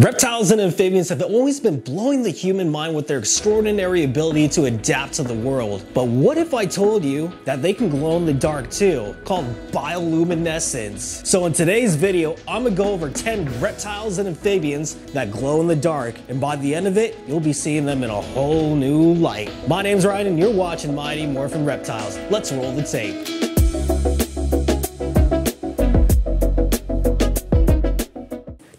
Reptiles and amphibians have always been blowing the human mind with their extraordinary ability to adapt to the world. But what if I told you that they can glow in the dark too, called bioluminescence? So in today's video, I'm gonna go over 10 reptiles and amphibians that glow in the dark, and by the end of it, you'll be seeing them in a whole new light. My name's Ryan and you're watching Mighty Morphin Reptiles. Let's roll the tape.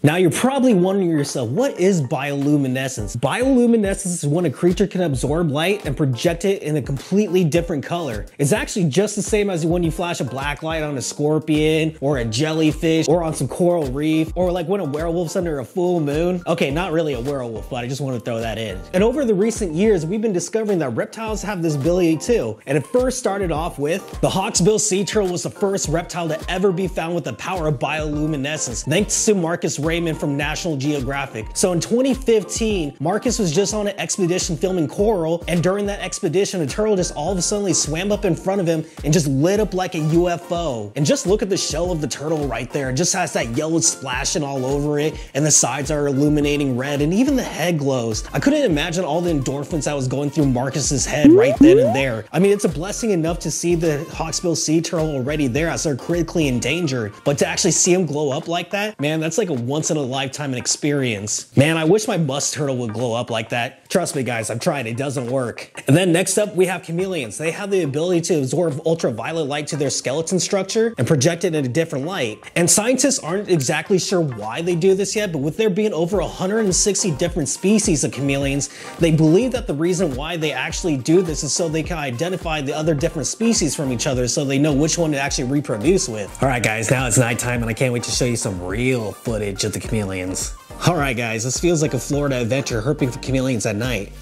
Now you're probably wondering yourself, what is bioluminescence? Bioluminescence is when a creature can absorb light and project it in a completely different color. It's actually just the same as when you flash a black light on a scorpion or a jellyfish or on some coral reef, or like when a werewolf's under a full moon. Okay, not really a werewolf, but I just want to throw that in. And over the recent years, we've been discovering that reptiles have this ability too. And it first started off with the Hawksbill sea turtle was the first reptile to ever be found with the power of bioluminescence, thanks to Marcus Raymond from National Geographic. So in 2015, Marcus was just on an expedition filming coral, and during that expedition, a turtle just all of a sudden swam up in front of him and just lit up like a UFO. And just look at the shell of the turtle right there. It just has that yellow splashing all over it, and the sides are illuminating red, and even the head glows. I couldn't imagine all the endorphins that was going through Marcus's head right then and there. I mean, it's a blessing enough to see the Hawksbill sea turtle already there as they're critically endangered, but to actually see him glow up like that, man, that's like a once in a lifetime experience. Man, I wish my musk turtle would glow up like that. Trust me guys, I've tried, it doesn't work. And then next up we have chameleons. They have the ability to absorb ultraviolet light to their skeleton structure and project it in a different light. And scientists aren't exactly sure why they do this yet, but with there being over 160 different species of chameleons, they believe that the reason why they actually do this is so they can identify the other different species from each other so they know which one to actually reproduce with. Alright guys, now it's nighttime and I can't wait to show you some real footage of the chameleons. Alright guys, this feels like a Florida adventure herping for chameleons at night.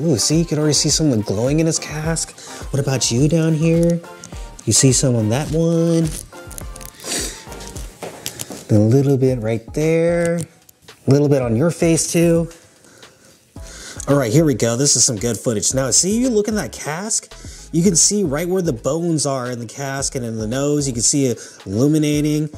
Ooh, see, you can already see someone glowing in his cask. What about you down here? You see some on that one. A little bit right there. A little bit on your face too. Alright, here we go. This is some good footage. Now, see, you look in that cask? You can see right where the bones are in the cask and in the nose. You can see it illuminating.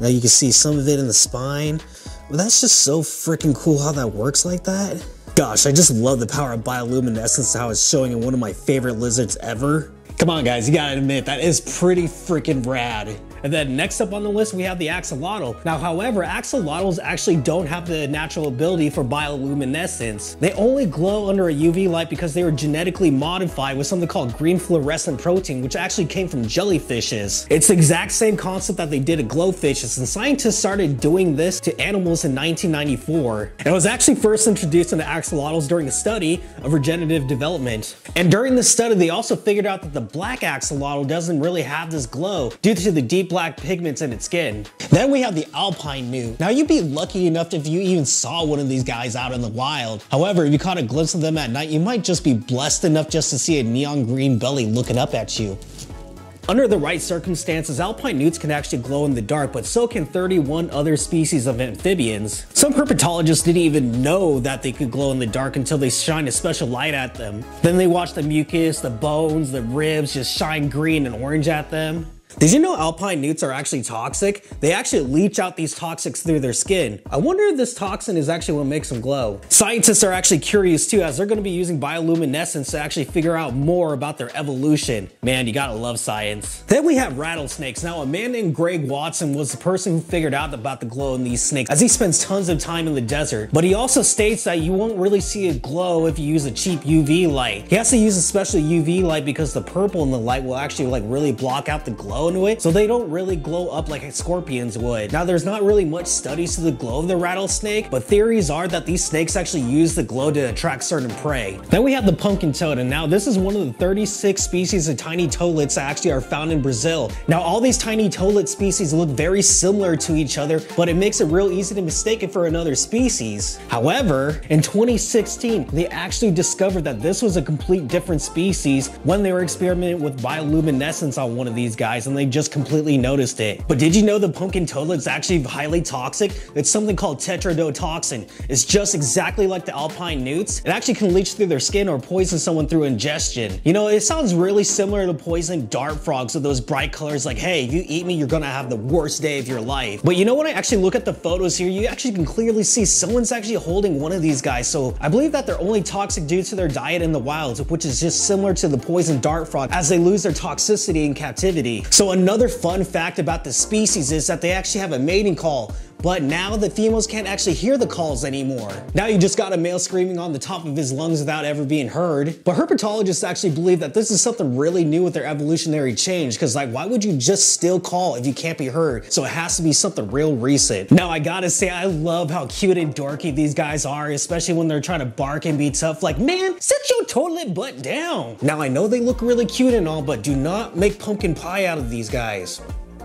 Now you can see some of it in the spine. Well, that's just so freaking cool how that works like that. Gosh, I just love the power of bioluminescence, how it's showing in one of my favorite lizards ever. Come on guys, you gotta admit, that is pretty freaking rad. And then next up on the list, we have the axolotl. Now, however, axolotls actually don't have the natural ability for bioluminescence. They only glow under a UV light because they were genetically modified with something called green fluorescent protein, which actually came from jellyfishes. It's the exact same concept that they did at glowfishes, and scientists started doing this to animals in 1994. And it was actually first introduced into axolotls during a study of regenerative development. And during this study, they also figured out that the black axolotl doesn't really have this glow due to the deep black pigments in its skin. Then we have the Alpine Newt. Now you'd be lucky enough if you even saw one of these guys out in the wild. However, if you caught a glimpse of them at night, you might just be blessed enough just to see a neon green belly looking up at you. Under the right circumstances, alpine newts can actually glow in the dark, but so can 31 other species of amphibians. Some herpetologists didn't even know that they could glow in the dark until they shine a special light at them. Then they watch the mucus, the bones, the ribs just shine green and orange at them. Did you know alpine newts are actually toxic? They actually leach out these toxics through their skin. I wonder if this toxin is actually what makes them glow. Scientists are actually curious too, as they're going to be using bioluminescence to actually figure out more about their evolution. Man, you gotta love science. Then we have rattlesnakes. Now, a man named Greg Watson was the person who figured out about the glow in these snakes, as he spends tons of time in the desert. But he also states that you won't really see a glow if you use a cheap UV light. He has to use a special UV light because the purple in the light will actually like really block out the glow into it, so they don't really glow up like scorpions would. Now, there's not really much studies to the glow of the rattlesnake, but theories are that these snakes actually use the glow to attract certain prey. Then we have the pumpkin toad, and now this is one of the 36 species of tiny toadlets that actually are found in Brazil. Now, all these tiny toadlet species look very similar to each other, but it makes it real easy to mistake it for another species. However, in 2016, they actually discovered that this was a complete different species when they were experimenting with bioluminescence on one of these guys, guys and they just completely noticed it. But did you know the pumpkin toadlet's actually highly toxic? It's something called tetrodotoxin. It's just exactly like the alpine newts. It actually can leach through their skin or poison someone through ingestion. You know, it sounds really similar to poison dart frogs with those bright colors like, hey, if you eat me, you're gonna have the worst day of your life. But you know, when I actually look at the photos here, you actually can clearly see someone's actually holding one of these guys. So I believe that they're only toxic due to their diet in the wild, which is just similar to the poison dart frog as they lose their toxicity in captivity. So another fun fact about this species is that they actually have a mating call, but now the females can't actually hear the calls anymore. Now you just got a male screaming on the top of his lungs without ever being heard. But herpetologists actually believe that this is something really new with their evolutionary change, because like, why would you just still call if you can't be heard? So it has to be something real recent. Now I gotta say, I love how cute and dorky these guys are, especially when they're trying to bark and be tough. Like, man, sit your toilet butt down. Now I know they look really cute and all, but do not make pumpkin pie out of these guys.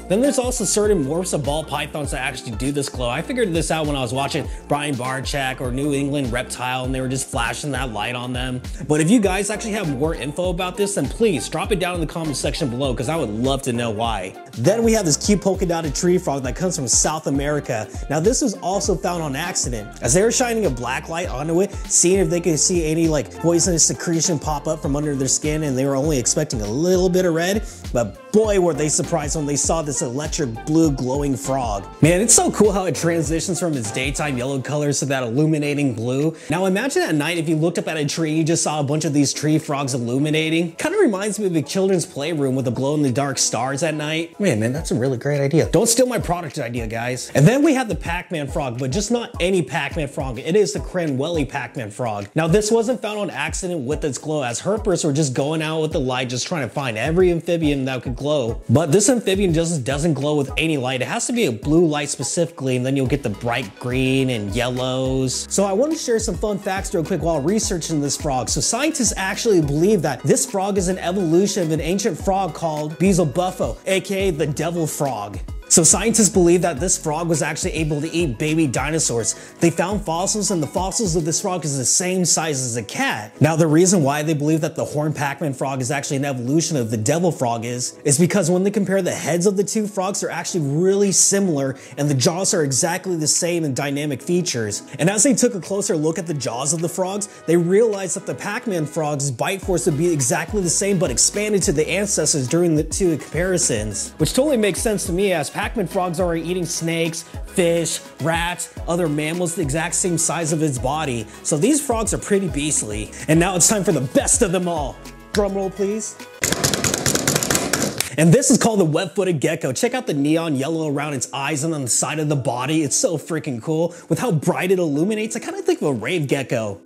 Then there's also certain morphs of ball pythons that actually do this glow. I figured this out when I was watching Brian Barczyk or New England Reptile, and they were just flashing that light on them. But if you guys actually have more info about this, then please drop it down in the comment section below, because I would love to know why. Then we have this cute polka dotted tree frog that comes from South America. Now this was also found on accident, as they were shining a black light onto it, seeing if they could see any like poisonous secretion pop up from under their skin, and they were only expecting a little bit of red, but boy were they surprised when they saw this electric blue glowing frog. Man, it's so cool how it transitions from its daytime yellow colors to that illuminating blue. Now imagine at night if you looked up at a tree, you just saw a bunch of these tree frogs illuminating. Kind of reminds me of a children's playroom with the glow in the dark stars at night. Man, that's a really great idea. Don't steal my product idea, guys. And then we have the Pac-Man frog, but just not any Pac-Man frog. It is the Cranwelli Pac-Man frog. Now this wasn't found on accident with its glow, as herpers were just going out with the light, just trying to find every amphibian that could glow. But this amphibian just doesn't glow with any light. It has to be a blue light specifically, and then you'll get the bright green and yellows. So I want to share some fun facts real quick while researching this frog. So scientists actually believe that this frog is an evolution of an ancient frog called Beelzebufo, aka the Devil Frog. So scientists believe that this frog was actually able to eat baby dinosaurs. They found fossils, and the fossils of this frog is the same size as a cat. Now the reason why they believe that the horned Pac-Man frog is actually an evolution of the Devil Frog is because when they compare the heads of the two frogs, they're actually really similar, and the jaws are exactly the same in dynamic features. And as they took a closer look at the jaws of the frogs, they realized that the Pac-Man frog's bite force would be exactly the same but expanded to the ancestors during the two comparisons. Which totally makes sense to me, as Pac-Man frogs are eating snakes, fish, rats, other mammals the exact same size of its body. So these frogs are pretty beastly. And now it's time for the best of them all. Drum roll, please. And this is called the Web-Footed Gecko. Check out the neon yellow around its eyes and on the side of the body. It's so freaking cool. With how bright it illuminates, I kind of think of a rave gecko.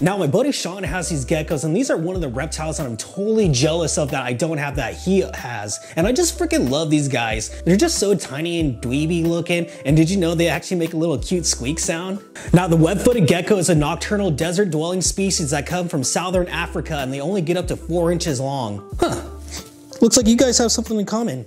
Now my buddy Sean has these geckos, and these are one of the reptiles that I'm totally jealous of that I don't have that he has. And I just freaking love these guys. They're just so tiny and dweeby looking. And did you know they actually make a little cute squeak sound? Now the web-footed gecko is a nocturnal desert dwelling species that come from southern Africa, and they only get up to 4 inches long. Huh, looks like you guys have something in common.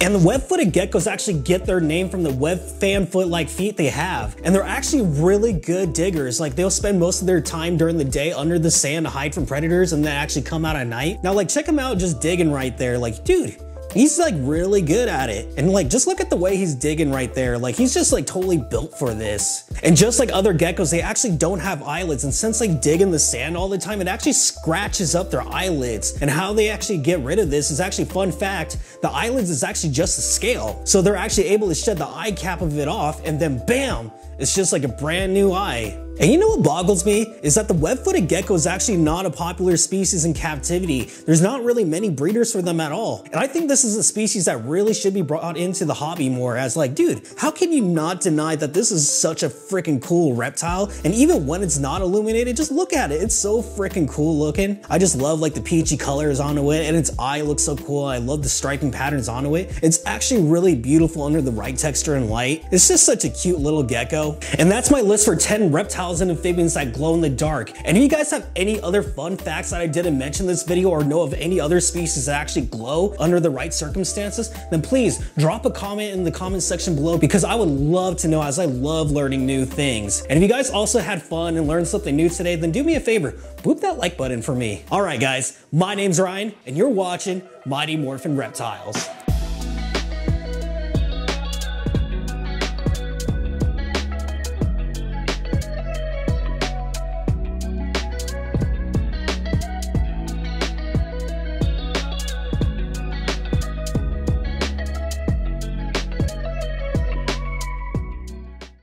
And the web-footed geckos actually get their name from the web fan foot-like feet they have. And they're actually really good diggers. Like, they'll spend most of their time during the day under the sand to hide from predators, and then actually come out at night. Now like, check them out just digging right there. Like, dude, he's like really good at it. And like, just look at the way he's digging right there. Like, he's just like totally built for this. And just like other geckos, they actually don't have eyelids. And since they dig in the sand all the time, it actually scratches up their eyelids. And how they actually get rid of this is actually, fun fact, the eyelids is actually just a scale. So they're actually able to shed the eye cap of it off, and then bam, it's just like a brand new eye. And you know what boggles me is that the web-footed gecko is actually not a popular species in captivity. There's not really many breeders for them at all. And I think this is a species that really should be brought into the hobby more, as like, dude, how can you not deny that this is such a freaking cool reptile? And even when it's not illuminated, just look at it. It's so freaking cool looking. I just love like the peachy colors onto it, and its eye looks so cool. I love the striking patterns onto it. It's actually really beautiful under the right texture and light. It's just such a cute little gecko. And that's my list for 10 reptiles reptiles and amphibians that glow in the dark. And if you guys have any other fun facts that I didn't mention in this video or know of any other species that actually glow under the right circumstances, then please drop a comment in the comment section below, because I would love to know, as I love learning new things. And if you guys also had fun and learned something new today, then do me a favor, boop that like button for me. All right guys, my name's Ryan and you're watching Mighty Morphin Reptiles.